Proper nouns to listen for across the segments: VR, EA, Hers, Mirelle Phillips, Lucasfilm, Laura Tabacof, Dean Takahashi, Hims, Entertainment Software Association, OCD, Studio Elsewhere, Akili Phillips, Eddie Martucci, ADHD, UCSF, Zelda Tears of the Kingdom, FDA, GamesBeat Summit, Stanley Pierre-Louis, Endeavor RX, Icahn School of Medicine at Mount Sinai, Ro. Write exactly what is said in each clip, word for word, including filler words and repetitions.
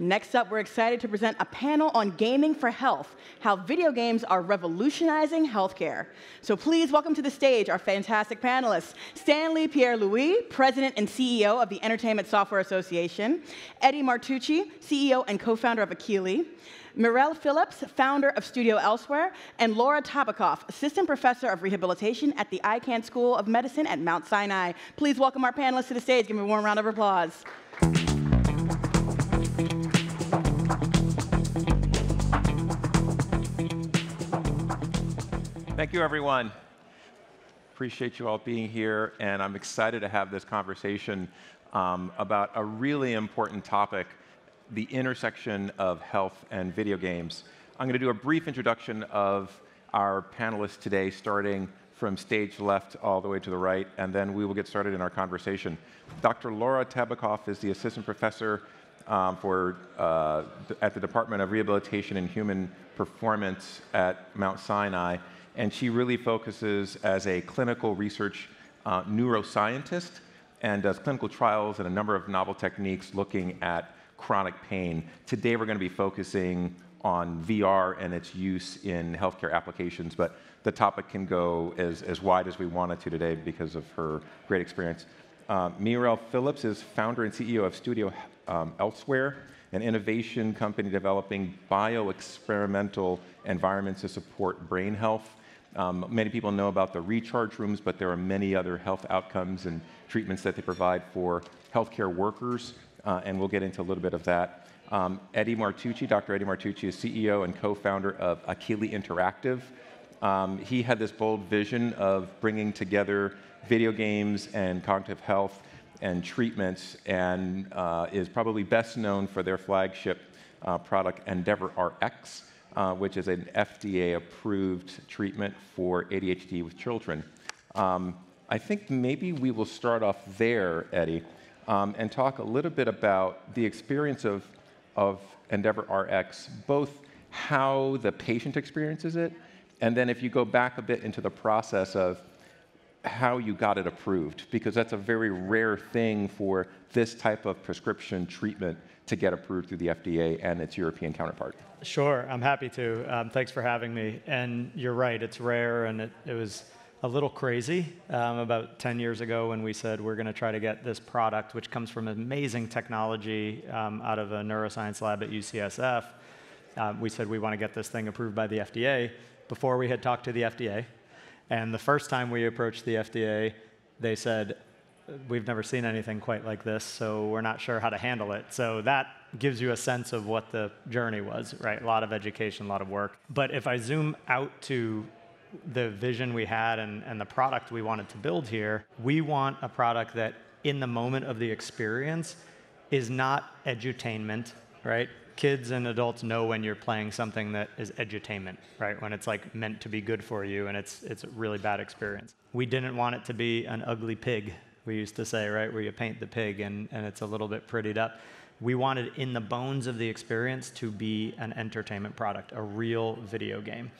Next up, we're excited to present a panel on gaming for health, how video games are revolutionizing healthcare. So please welcome to the stage our fantastic panelists, Stanley Pierre-Louis, President and C E O of the Entertainment Software Association, Eddie Martucci, C E O and co-founder of Akili, Akili Phillips, founder of Studio Elsewhere, and Laura Tabacof, assistant professor of rehabilitation at the Icahn School of Medicine at Mount Sinai. Please welcome our panelists to the stage. Give them a warm round of applause. Thank you, everyone. Appreciate you all being here, and I'm excited to have this conversation um, about a really important topic, the intersection of health and video games. I'm going to do a brief introduction of our panelists today, starting from stage left all the way to the right, and then we will get started in our conversation. Doctor Laura Tabacof is the assistant professor um, for, uh, at the Department of Rehabilitation and Human Performance at Mount Sinai, and she really focuses as a clinical research uh, neuroscientist and does clinical trials and a number of novel techniques looking at chronic pain. Today we're going to be focusing on V R and its use in healthcare applications, but the topic can go as, as wide as we want it to today because of her great experience. Um, Mirelle Phillips is founder and C E O of Studio um, Elsewhere, an innovation company developing bioexperimental environments to support brain health. Um, many people know about the recharge rooms, but there are many other health outcomes and treatments that they provide for healthcare workers, uh, and we'll get into a little bit of that. Um, Eddie Martucci, Doctor Eddie Martucci, is C E O and co-founder of Akili Interactive. Um, he had this bold vision of bringing together video games and cognitive health and treatments, and uh, is probably best known for their flagship uh, product, Endeavor R X, uh, which is an F D A-approved treatment for A D H D with children. Um, I think maybe we will start off there, Eddie, um, and talk a little bit about the experience of, of Endeavor R X, both how the patient experiences it, and then if you go back a bit into the process of how you got it approved, because that's a very rare thing for this type of prescription treatment to get approved through the F D A and its European counterpart. Sure, I'm happy to. Um, thanks for having me. And you're right, it's rare, and it, it was a little crazy um, about ten years ago when we said we're going to try to get this product, which comes from amazing technology um, out of a neuroscience lab at U C S F. Um, we said we want to get this thing approved by the F D A before we had talked to the F D A. And the first time we approached the F D A, they said, we've never seen anything quite like this, so we're not sure how to handle it. So that gives you a sense of what the journey was, right? A lot of education, a lot of work. But if I zoom out to the vision we had and, and the product we wanted to build here, we want a product that in the moment of the experience is not edutainment, right? Kids and adults know when you're playing something that is edutainment, right? When it's like meant to be good for you, and it's it's a really bad experience. We didn't want it to be an ugly pig, we used to say, right? Where you paint the pig and, and it's a little bit prettied up. We wanted in the bones of the experience to be an entertainment product, a real video game.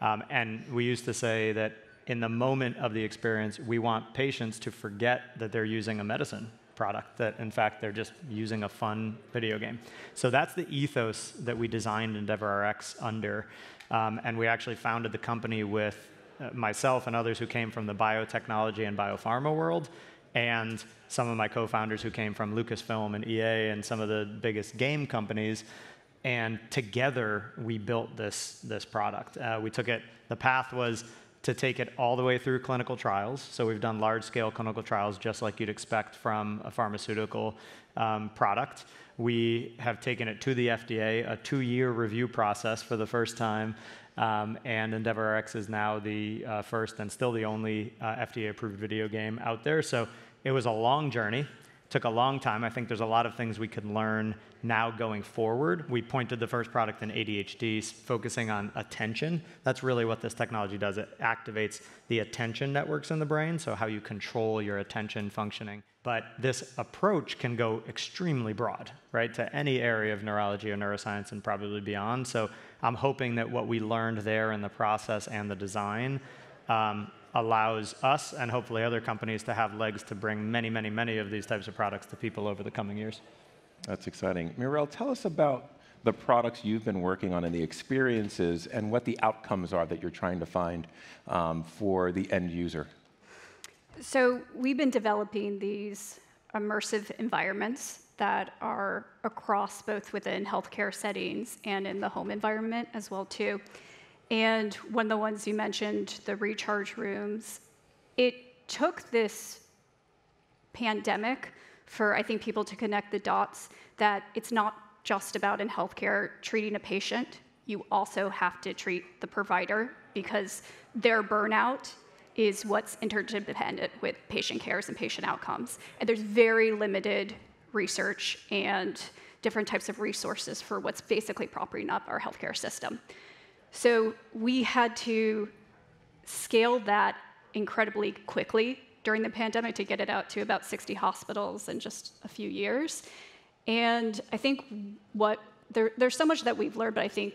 Um, and we used to say that in the moment of the experience, we want patients to forget that they're using a medicine product, that in fact they're just using a fun video game. So that's the ethos that we designed Endeavor R X under, um, and we actually founded the company with uh, myself and others who came from the biotechnology and biopharma world, and some of my co-founders who came from Lucasfilm and E A and some of the biggest game companies, and together we built this, this product. Uh, we took it, the path was to take it all the way through clinical trials. So we've done large-scale clinical trials just like you'd expect from a pharmaceutical um, product. We have taken it to the F D A, a two-year review process for the first time, um, and Endeavor R X is now the uh, first and still the only uh, F D A-approved video game out there. So it was a long journey. It took a long time. I think there's a lot of things we could learn now going forward. We pointed the first product in A D H D, focusing on attention. That's really what this technology does. It activates the attention networks in the brain, so how you control your attention functioning. But this approach can go extremely broad, right, to any area of neurology or neuroscience and probably beyond. So I'm hoping that what we learned there in the process and the design um, allows us and hopefully other companies to have legs to bring many, many, many of these types of products to people over the coming years. That's exciting. Mirelle, tell us about the products you've been working on and the experiences and what the outcomes are that you're trying to find um, for the end user. So we've been developing these immersive environments that are across both within healthcare settings and in the home environment as well too. And one of the ones you mentioned, the recharge rooms, it took this pandemic for, I think, people to connect the dots that it's not just about in healthcare treating a patient. You also have to treat the provider because their burnout is what's interdependent with patient cares and patient outcomes. And there's very limited research and different types of resources for what's basically propping up our healthcare system. So we had to scale that incredibly quickly during the pandemic to get it out to about sixty hospitals in just a few years. And I think what there, there's so much that we've learned, but I think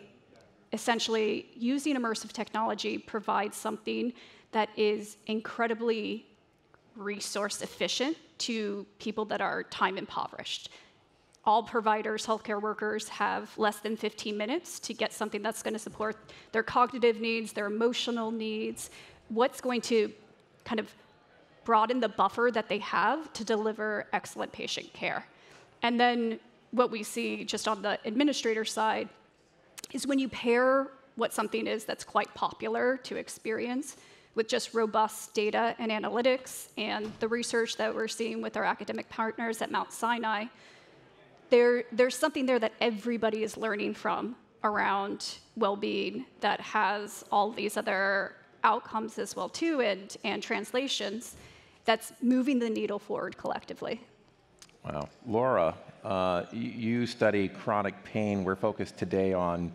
essentially using immersive technology provides something that is incredibly resource efficient to people that are time impoverished. All providers, healthcare workers have less than fifteen minutes to get something that's going to support their cognitive needs, their emotional needs, what's going to kind of broaden the buffer that they have to deliver excellent patient care. And then what we see just on the administrator side is when you pair what something is that's quite popular to experience with just robust data and analytics and the research that we're seeing with our academic partners at Mount Sinai, There, there's something there that everybody is learning from around well-being that has all these other outcomes as well too and, and translations that's moving the needle forward collectively. Wow. Laura, uh, you study chronic pain. We're focused today on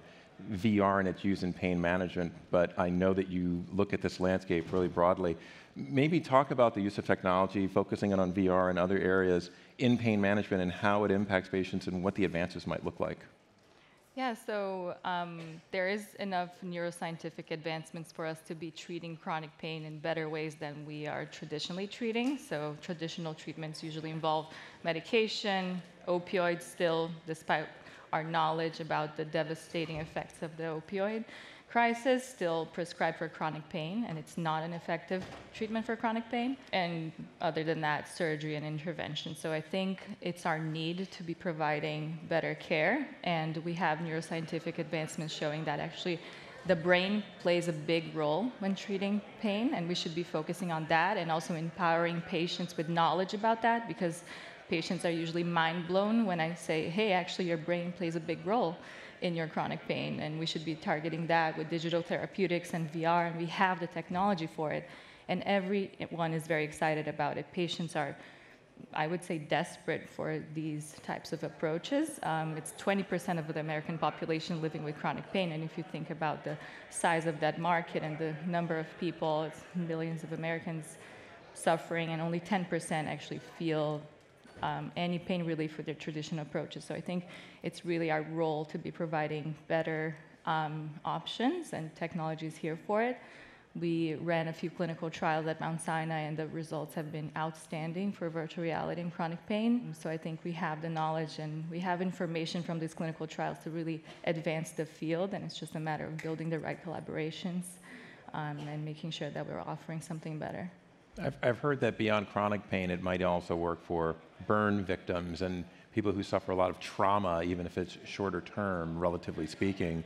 V R and its use in pain management, but I know that you look at this landscape really broadly. Maybe talk about the use of technology, focusing on V R and other areas in pain management and how it impacts patients and what the advances might look like. Yeah, so um, there is enough neuroscientific advancements for us to be treating chronic pain in better ways than we are traditionally treating. So traditional treatments usually involve medication, opioids still, despite our knowledge about the devastating effects of the opioid crisis, still prescribed for chronic pain, and it's not an effective treatment for chronic pain. And other than that, surgery and intervention. So I think it's our need to be providing better care, and we have neuroscientific advancements showing that actually the brain plays a big role when treating pain, and we should be focusing on that and also empowering patients with knowledge about that, because patients are usually mind blown when I say, hey, actually your brain plays a big role in your chronic pain, and we should be targeting that with digital therapeutics and V R, and we have the technology for it. And everyone is very excited about it. Patients are, I would say, desperate for these types of approaches. Um, it's twenty percent of the American population living with chronic pain, and if you think about the size of that market and the number of people, it's millions of Americans suffering, and only ten percent actually feel Um, any pain relief with their traditional approaches. So I think it's really our role to be providing better um, options, and technology is here for it. We ran a few clinical trials at Mount Sinai, and the results have been outstanding for virtual reality and chronic pain. So I think we have the knowledge and we have information from these clinical trials to really advance the field, and it's just a matter of building the right collaborations um, and making sure that we're offering something better. I've, I've heard that beyond chronic pain, it might also work for burn victims and people who suffer a lot of trauma, even if it's shorter term, relatively speaking.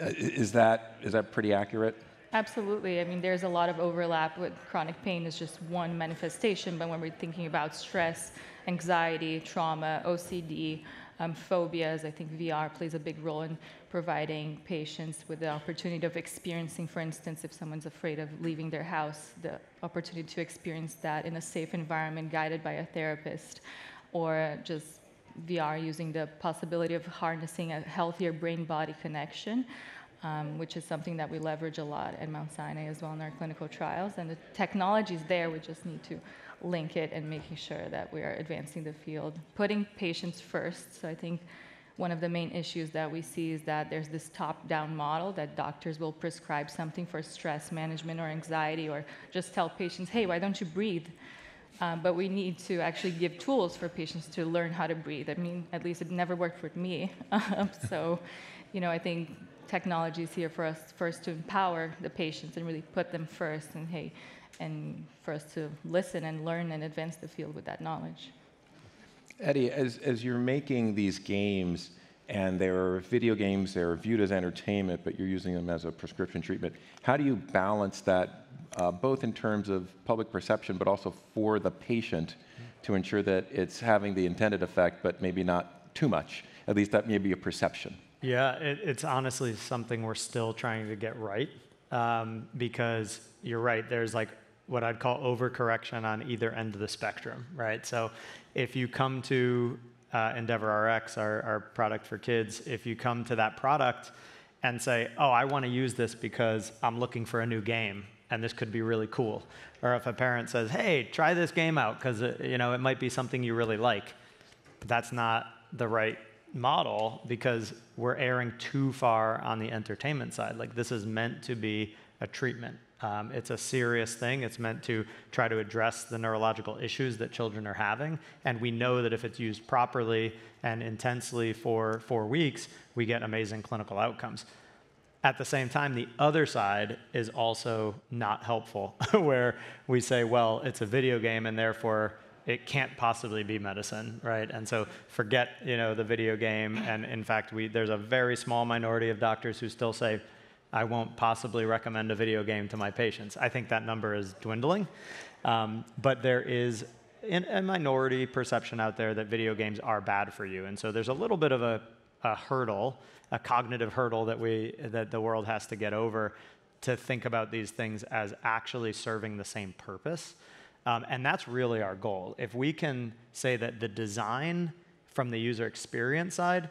Uh, is that, is that pretty accurate? Absolutely. I mean, there's a lot of overlap with chronic pain is just one manifestation, but when we're thinking about stress, anxiety, trauma, O C D, um, phobias, I think V R plays a big role in providing patients with the opportunity of experiencing, for instance, if someone's afraid of leaving their house, the opportunity to experience that in a safe environment guided by a therapist, or just V R using the possibility of harnessing a healthier brain-body connection. Um, which is something that we leverage a lot at Mount Sinai as well in our clinical trials. And the technology is there, we just need to link it and making sure that we are advancing the field, putting patients first. So I think one of the main issues that we see is that there's this top-down model that doctors will prescribe something for stress management or anxiety, or just tell patients, hey, why don't you breathe? Um, but we need to actually give tools for patients to learn how to breathe. I mean, at least it never worked with me. Um, so, you know, I think technology is here for us first to empower the patients and really put them first, and hey, and for us to listen and learn and advance the field with that knowledge. Eddie, as, as you're making these games, and they're video games, they're viewed as entertainment, but you're using them as a prescription treatment, how do you balance that? Uh, both in terms of public perception, but also for the patient, to ensure that it's having the intended effect, but maybe not too much. At least that may be a perception. Yeah, it, it's honestly something we're still trying to get right, um, because you're right, there's like what I'd call overcorrection on either end of the spectrum, right? So if you come to uh, Endeavor R X, our, our product for kids, if you come to that product and say, oh, I want to use this because I'm looking for a new game, and this could be really cool. Or if a parent says, hey, try this game out, because you know, it might be something you really like. But that's not the right model, because we're erring too far on the entertainment side. Like, this is meant to be a treatment. Um, it's a serious thing. It's meant to try to address the neurological issues that children are having. And we know that if it's used properly and intensely for four weeks, we get amazing clinical outcomes. At the same time, the other side is also not helpful, where we say, well, it's a video game and therefore it can't possibly be medicine, right? And so forget, you know, the video game. And in fact, we, there's a very small minority of doctors who still say, I won't possibly recommend a video game to my patients. I think that number is dwindling. Um, but there is a minority perception out there that video games are bad for you. And so there's a little bit of a a hurdle, a cognitive hurdle that we that the world has to get over to think about these things as actually serving the same purpose. Um, and that's really our goal. If we can say that the design from the user experience side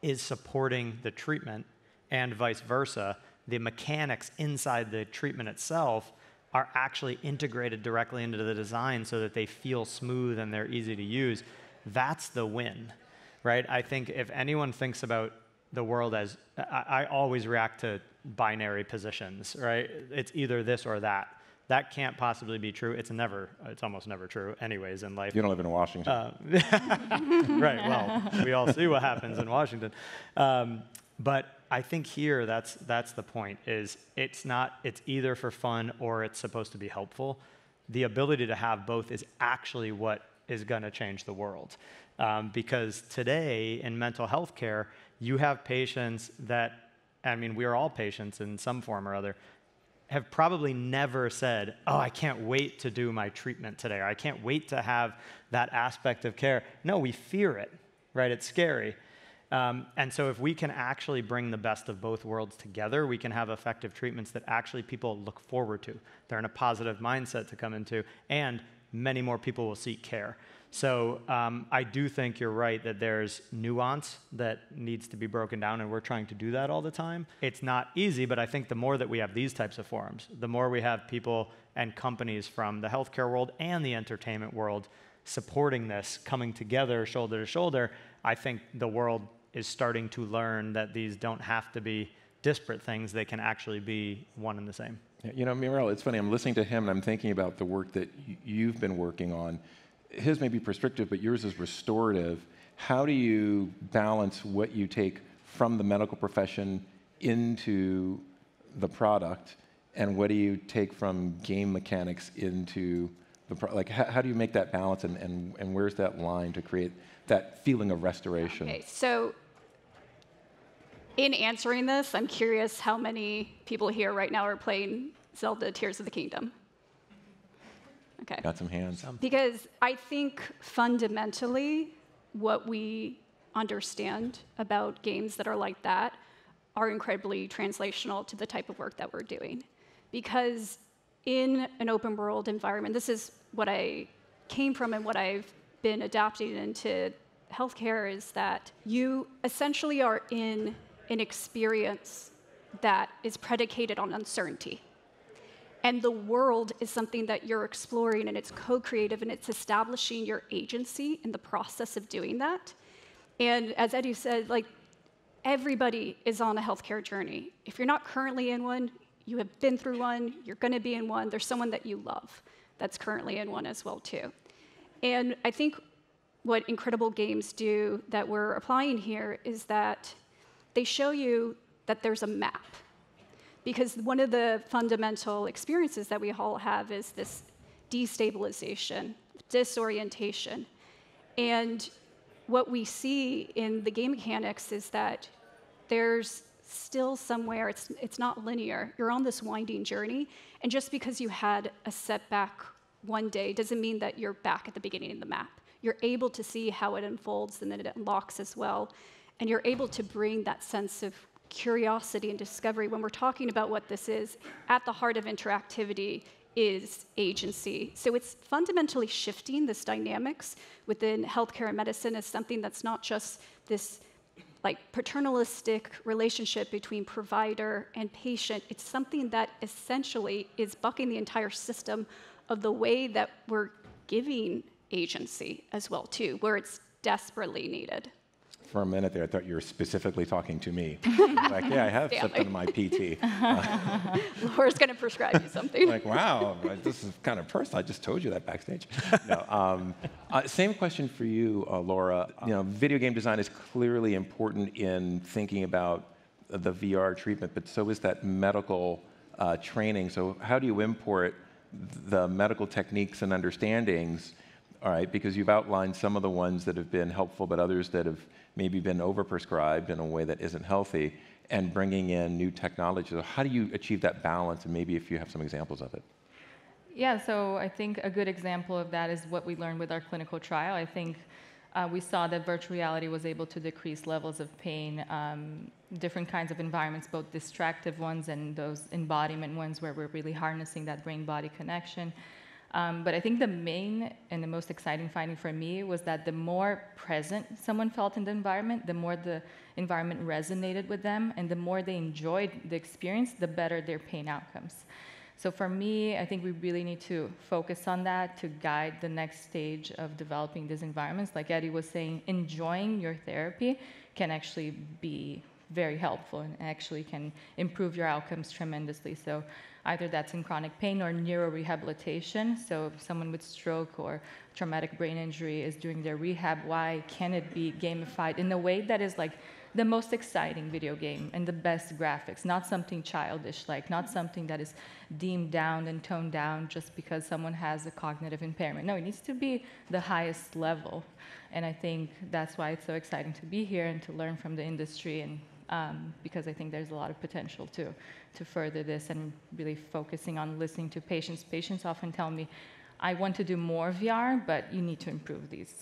is supporting the treatment and vice versa, the mechanics inside the treatment itself are actually integrated directly into the design so that they feel smooth and they're easy to use, that's the win. Right? I think if anyone thinks about the world as, I, I always react to binary positions, right? It's either this or that. That can't possibly be true. It's never, it's almost never true anyways in life. You don't live in Washington. Uh, right, well, we all see what happens in Washington. Um, but I think here that's, that's the point, is it's not, it's either for fun or it's supposed to be helpful. The ability to have both is actually what is going to change the world. Um, because today in mental health care, you have patients that, I mean, we are all patients in some form or other, have probably never said, oh, I can't wait to do my treatment today, or I can't wait to have that aspect of care. No, we fear it, right? It's scary. Um, and so if we can actually bring the best of both worlds together, we can have effective treatments that actually people look forward to. They're in a positive mindset to come into, and many more people will seek care. So um, I do think you're right that there's nuance that needs to be broken down, and we're trying to do that all the time. It's not easy, but I think the more that we have these types of forums, the more we have people and companies from the healthcare world and the entertainment world supporting this, coming together shoulder to shoulder, I think the world is starting to learn that these don't have to be disparate things. They can actually be one and the same. You know, Mirel, it's funny, I'm listening to him and I'm thinking about the work that you've been working on. His may be prescriptive, but yours is restorative. How do you balance what you take from the medical profession into the product, and what do you take from game mechanics into the product? Like, how, how do you make that balance, and, and, and where's that line to create that feeling of restoration? Okay, so in answering this, I'm curious how many people here right now are playing Zelda Tears of the Kingdom? Okay. Got some hands. Because I think fundamentally what we understand about games that are like that are incredibly translational to the type of work that we're doing. Because in an open world environment, this is what I came from and what I've been adapting into healthcare, is that you essentially are in an experience that is predicated on uncertainty. And the world is something that you're exploring, and it's co-creative, and it's establishing your agency in the process of doing that. And as Eddie said, like, everybody is on a healthcare journey. If you're not currently in one, you have been through one, you're gonna be in one, there's someone that you love. that's currently in one as well, too. And I think what incredible games do that we're applying here is that they show you that there's a map. Because one of the fundamental experiences that we all have is this destabilization, disorientation. And what we see in the game mechanics is that there's still somewhere, it's, it's not linear. You're on this winding journey, and just because you had a setback one day doesn't mean that you're back at the beginning of the map. You're able to see how it unfolds and then it unlocks as well. And you're able to bring that sense of curiosity and discovery. When we're talking about what this is, at the heart of interactivity is agency. So it's fundamentally shifting this dynamics within healthcare and medicine as something that's not just this like paternalistic relationship between provider and patient. It's something that essentially is bucking the entire system of the way that we're giving agency as well, too, where it's desperately needed. For a minute there, I thought you were specifically talking to me. Like, yeah, I have Stanley. Something in my P T. Uh, Laura's going to prescribe you something. Like, wow, this is kind of personal. I just told you that backstage. No, um, uh, same question for you, uh, Laura. You know, video game design is clearly important in thinking about the V R treatment, but so is that medical uh, training. So how do you import the medical techniques and understandings? All right, because you've outlined some of the ones that have been helpful, but others that have maybe been overprescribed in a way that isn't healthy, and bringing in new technology. So how do you achieve that balance, and maybe if you have some examples of it? Yeah, so I think a good example of that is what we learned with our clinical trial. I think uh, we saw that virtual reality was able to decrease levels of pain, um, different kinds of environments, both distractive ones and those embodiment ones where we're really harnessing that brain-body connection. Um, but I think the main and the most exciting finding for me was that the more present someone felt in the environment, the more the environment resonated with them, and the more they enjoyed the experience, the better their pain outcomes. So for me, I think we really need to focus on that to guide the next stage of developing these environments. Like Eddie was saying, enjoying your therapy can actually be very helpful and actually can improve your outcomes tremendously. So either that's in chronic pain or neurorehabilitation. So if someone with stroke or traumatic brain injury is doing their rehab, why can it be gamified in a way that is like the most exciting video game and the best graphics, not something childish, like not something that is deemed down and toned down just because someone has a cognitive impairment. No, it needs to be the highest level. And I think that's why it's so exciting to be here and to learn from the industry, and Um, because I think there's a lot of potential to, to further this, and really focusing on listening to patients. Patients often tell me, I want to do more V R, but you need to improve these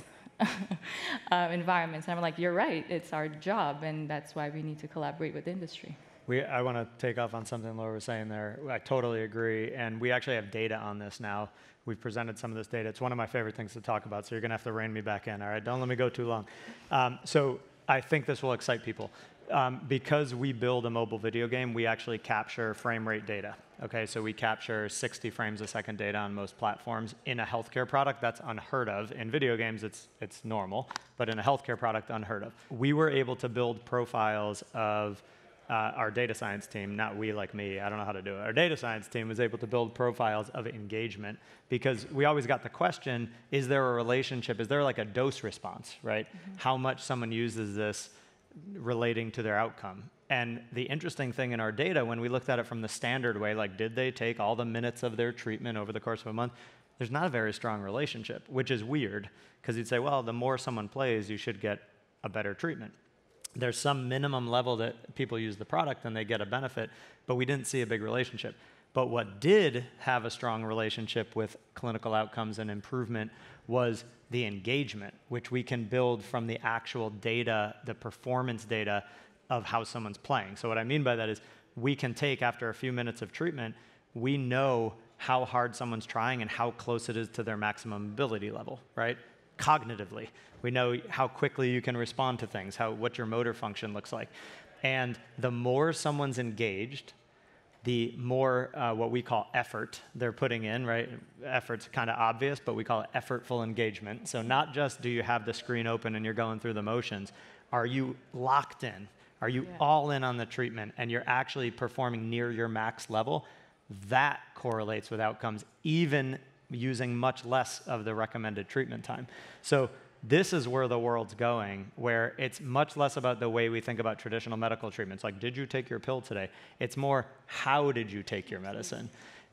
uh, environments. And I'm like, you're right, it's our job, and that's why we need to collaborate with industry. We, I want to take off on something Laura was saying there. I totally agree, and we actually have data on this now. We've presented some of this data. It's one of my favorite things to talk about, so you're going to have to rein me back in, all right? Don't let me go too long. Um, so I think this will excite people. Um, because we build a mobile video game, we actually capture frame rate data. Okay, so we capture sixty frames a second data on most platforms. In a healthcare product, that's unheard of. In video games, it's, it's normal, but in a healthcare product, unheard of. We were able to build profiles of uh, our data science team, not we like me, I don't know how to do it. Our data science team was able to build profiles of engagement, because we always got the question, is there a relationship? Is there like a dose response, right? Mm-hmm. How much someone uses this relating to their outcome. And the interesting thing in our data, when we looked at it from the standard way, like did they take all the minutes of their treatment over the course of a month, there's not a very strong relationship, which is weird, because you'd say, well, the more someone plays, you should get a better treatment. There's some minimum level that people use the product and they get a benefit, but we didn't see a big relationship. But what did have a strong relationship with clinical outcomes and improvement was the engagement, which we can build from the actual data, the performance data of how someone's playing. So what I mean by that is we can take, after a few minutes of treatment, we know how hard someone's trying and how close it is to their maximum ability level, right? Cognitively. We know how quickly you can respond to things, how, what your motor function looks like. And the more someone's engaged, the more uh, what we call effort they're putting in, right? Effort's kind of obvious, but we call it effortful engagement. So not just do you have the screen open and you're going through the motions, are you locked in? Are you yeah. all in on the treatment and you're actually performing near your max level? That correlates with outcomes, even using much less of the recommended treatment time. So this is where the world's going, where it's much less about the way we think about traditional medical treatments, like did you take your pill today? It's more how did you take your medicine?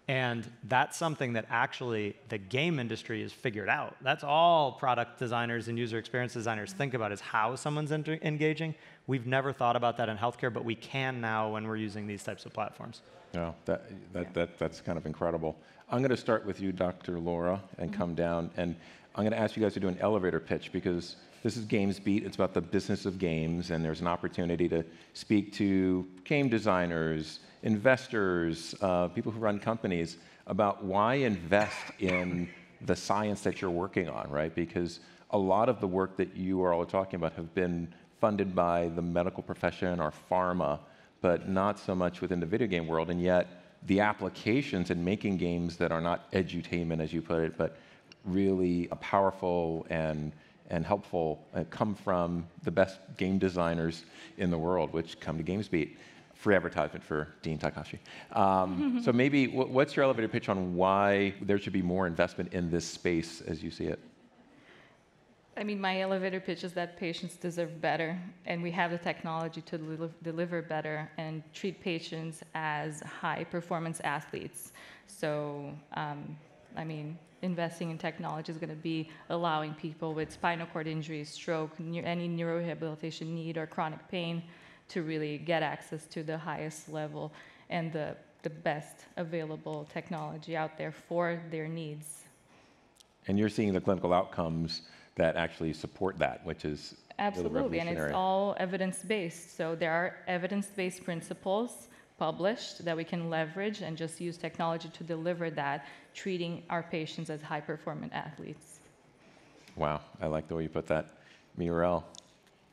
And that's something that actually the game industry has figured out. That's all product designers and user experience designers think about is how someone's engaging. We've never thought about that in healthcare, but we can now when we're using these types of platforms. No, that, that, yeah. that, that's kind of incredible. I'm going to start with you, Doctor Laura, and mm-hmm. come down. And I'm going to ask you guys to do an elevator pitch because this is GamesBeat. It's about the business of games, and there's an opportunity to speak to game designers, investors, uh, people who run companies about why invest in the science that you're working on, right? Because a lot of the work that you are all talking about have been funded by the medical profession or pharma, but not so much within the video game world, and yet the applications in making games that are not edutainment, as you put it, but really powerful and, and helpful uh, come from the best game designers in the world, which come to GamesBeat. Free advertisement for Dean Takahashi. Um, so maybe, what's your elevator pitch on why there should be more investment in this space as you see it? I mean, my elevator pitch is that patients deserve better, and we have the technology to del deliver better and treat patients as high-performance athletes. So, um, I mean, investing in technology is going to be allowing people with spinal cord injury, stroke, any neurorehabilitation need or chronic pain to really get access to the highest level and the, the best available technology out there for their needs. And you're seeing the clinical outcomes that actually support that, which is absolutely, and it's all evidence-based. So there are evidence-based principles published that we can leverage and just use technology to deliver that, treating our patients as high-performance athletes. Wow, I like the way you put that. Mirel.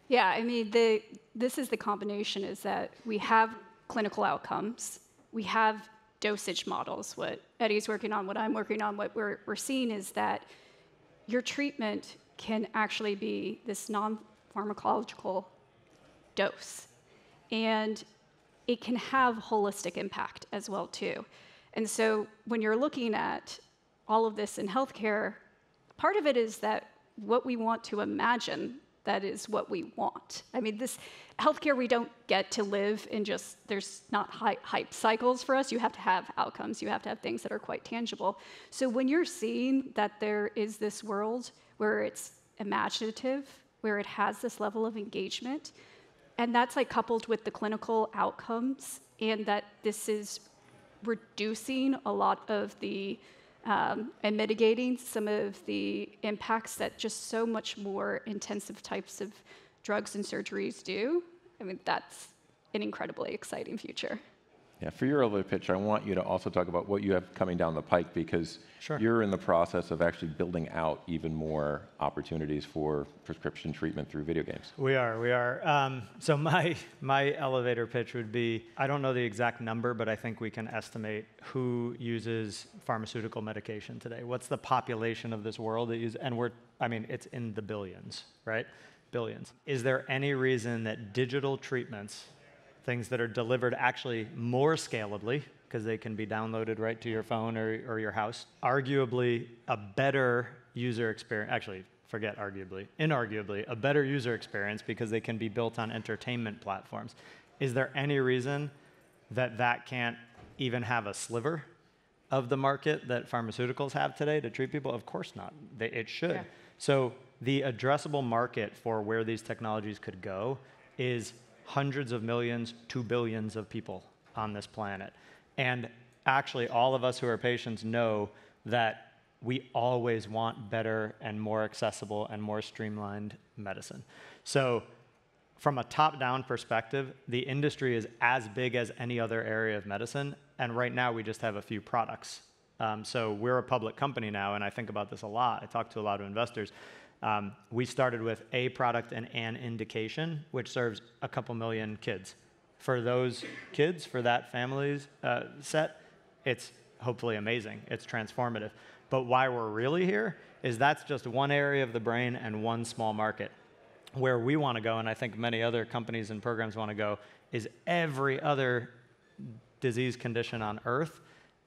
Yeah, I mean, the, this is the combination, is that we have clinical outcomes, we have dosage models. What Eddie's working on, what I'm working on, what we're, we're seeing is that your treatment can actually be this non-pharmacological dose. And it can have holistic impact as well, too. And so when you're looking at all of this in healthcare, part of it is that what we want to imagine that is what we want. I mean, this healthcare, we don't get to live in just, there's not hype cycles for us. You have to have outcomes. You have to have things that are quite tangible. So when you're seeing that there is this world where it's imaginative, where it has this level of engagement, and that's like coupled with the clinical outcomes and that this is reducing a lot of the Um, and mitigating some of the impacts that just so much more intensive types of drugs and surgeries do. I mean, that's an incredibly exciting future. Yeah, for your elevator pitch, I want you to also talk about what you have coming down the pike, because sure. you're in the process of actually building out even more opportunities for prescription treatment through video games. We are, we are. Um, so my, my elevator pitch would be, I don't know the exact number, but I think we can estimate who uses pharmaceutical medication today. What's the population of this world that uses, and we're, I mean, it's in the billions, right? Billions. Is there any reason that digital treatments, things that are delivered actually more scalably, because they can be downloaded right to your phone or, or your house, arguably a better user experience, actually forget arguably, inarguably, a better user experience because they can be built on entertainment platforms. Is there any reason that that can't even have a sliver of the market that pharmaceuticals have today to treat people? Of course not, they, it should. Yeah. So the addressable market for where these technologies could go is hundreds of millions to billions of people on this planet. And actually, all of us who are patients know that we always want better and more accessible and more streamlined medicine. So from a top-down perspective, the industry is as big as any other area of medicine. And right now, we just have a few products. Um, so we're a public company now, and I think about this a lot. I talk to a lot of investors. Um, we started with a product and an indication, which serves a couple million kids. For those kids, for that family's uh, set, it's hopefully amazing. It's transformative. But why we're really here is that's just one area of the brain and one small market. Where we want to go, and I think many other companies and programs want to go, is every other disease condition on Earth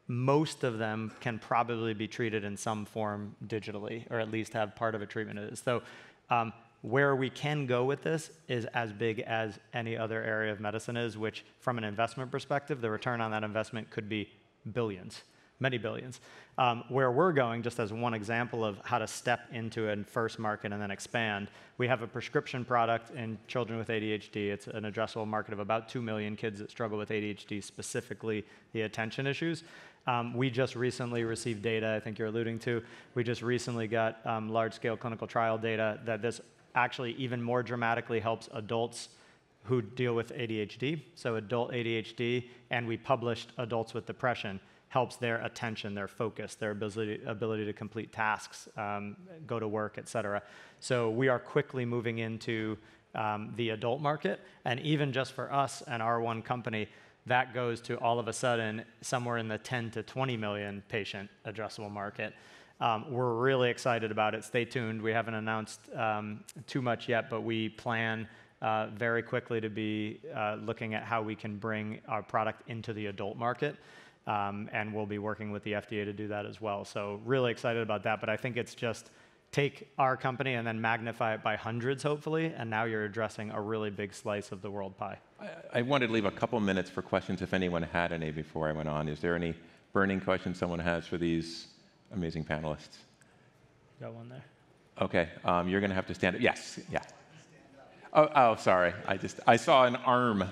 most of them can probably be treated in some form digitally, or at least have part of a treatment of this. So um, where we can go with this is as big as any other area of medicine is, which from an investment perspective, the return on that investment could be billions, many billions. Um, where we're going, just as one example of how to step into a first market and then expand, we have a prescription product in children with A D H D. It's an addressable market of about two million kids that struggle with A D H D, specifically the attention issues. Um, we just recently received data, I think you're alluding to. We just recently got um, large-scale clinical trial data that this actually even more dramatically helps adults who deal with A D H D, so adult A D H D, and we published adults with depression, helps their attention, their focus, their ability, ability to complete tasks, um, go to work, et cetera. So we are quickly moving into um, the adult market, and even just for us and our one company, that goes to all of a sudden somewhere in the ten to twenty million patient addressable market. Um, we're really excited about it. Stay tuned. We haven't announced um, too much yet, but we plan uh, very quickly to be uh, looking at how we can bring our product into the adult market. Um, and we'll be working with the F D A to do that as well. So really excited about that. But I think it's just take our company and then magnify it by hundreds, hopefully, and now you're addressing a really big slice of the world pie. I, I wanted to leave a couple minutes for questions if anyone had any before I went on. Is there any burning questions someone has for these amazing panelists? Got one there. OK, um, you're going to have to stand up. Yes, yeah. Oh, oh, sorry. I just I saw an arm.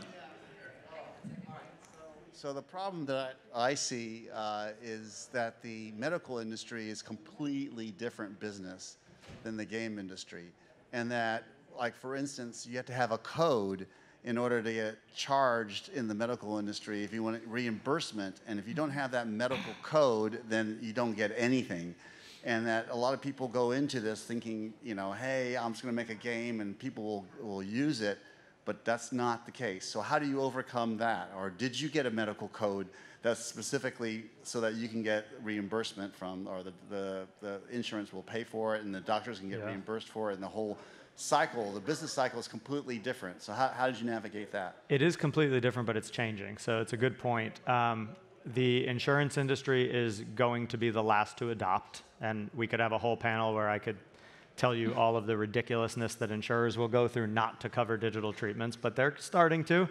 So the problem that I see uh, is that the medical industry is completely different business than the game industry. And that, like for instance, you have to have a code in order to get charged in the medical industry if you want reimbursement. And if you don't have that medical code, then you don't get anything. And that a lot of people go into this thinking, you know, hey, I'm just going to make a game and people will, will use it. But that's not the case. So how do you overcome that? Or did you get a medical code that's specifically so that you can get reimbursement from, or the, the, the insurance will pay for it and the doctors can get yeah. reimbursed for it, and the whole cycle, the business cycle is completely different. So how, how did you navigate that? It is completely different, but it's changing. So it's a good point. Um, the insurance industry is going to be the last to adopt. And we could have a whole panel where I could tell you all of the ridiculousness that insurers will go through not to cover digital treatments, but they're starting to.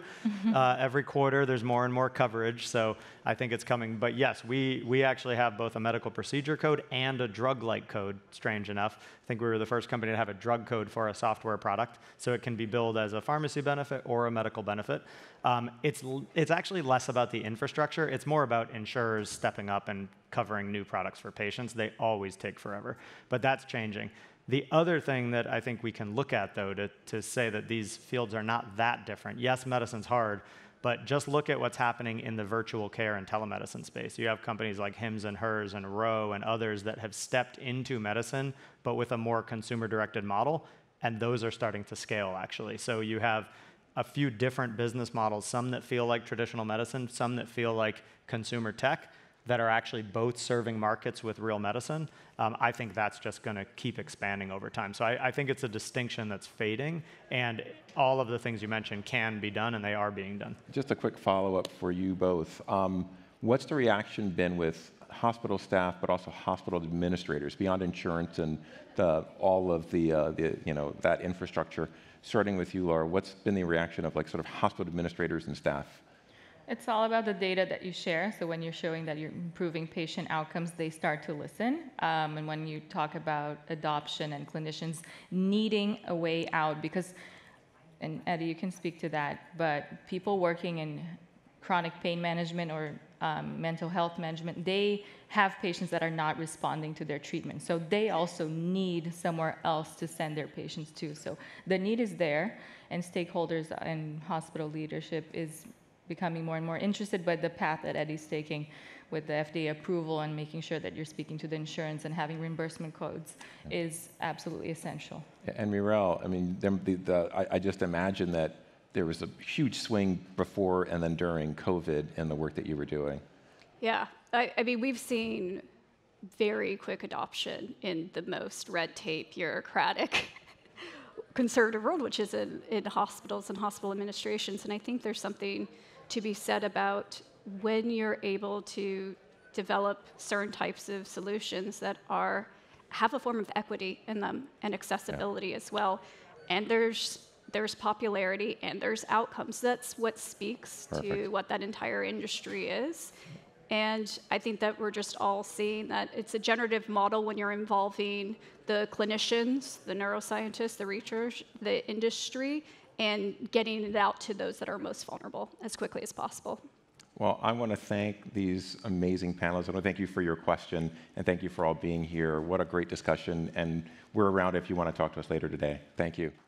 uh, every quarter, there's more and more coverage, so I think it's coming. But yes, we, we actually have both a medical procedure code and a drug-like code, strange enough. I think we were the first company to have a drug code for a software product, so it can be billed as a pharmacy benefit or a medical benefit. Um, it's, it's actually less about the infrastructure. It's more about insurers stepping up and covering new products for patients. They always take forever, but that's changing. The other thing that I think we can look at, though, to, to say that these fields are not that different. Yes, medicine's hard, but just look at what's happening in the virtual care and telemedicine space. You have companies like Hims and Hers and Ro and others that have stepped into medicine, but with a more consumer-directed model, and those are starting to scale, actually. So you have a few different business models, some that feel like traditional medicine, some that feel like consumer tech, that are actually both serving markets with real medicine. um, I think that's just going to keep expanding over time. So I, I think it's a distinction that's fading, and all of the things you mentioned can be done, and they are being done. Just a quick follow-up for you both. Um, what's the reaction been with hospital staff, but also hospital administrators, beyond insurance and the, all of the, uh, the, you know, that infrastructure? Starting with you, Laura, what's been the reaction of like sort of hospital administrators and staff? It's all about the data that you share. So when you're showing that you're improving patient outcomes, they start to listen. Um, and when you talk about adoption and clinicians needing a way out, because, and Eddie, you can speak to that, but people working in chronic pain management or um, mental health management, they have patients that are not responding to their treatment. So they also need somewhere else to send their patients to. So the need is there, and stakeholders and hospital leadership is becoming more and more interested, but the path that Eddie's taking with the F D A approval and making sure that you're speaking to the insurance and having reimbursement codes yeah. is absolutely essential. And Mirelle, I mean, the, the, the, I, I just imagine that there was a huge swing before and then during COVID and the work that you were doing. Yeah, I, I mean, we've seen very quick adoption in the most red tape, bureaucratic conservative world, which is in, in hospitals and hospital administrations. And I think there's something to be said about when you're able to develop certain types of solutions that are have a form of equity in them and accessibility yeah. as well. And there's there's popularity and there's outcomes. That's what speaks Perfect. to what that entire industry is. And I think that we're just all seeing that it's a generative model when you're involving the clinicians, the neuroscientists, the researchers, the industry, and getting it out to those that are most vulnerable as quickly as possible. Well, I want to thank these amazing panelists. I want to thank you for your question, and thank you for all being here. What a great discussion, and we're around if you want to talk to us later today. Thank you.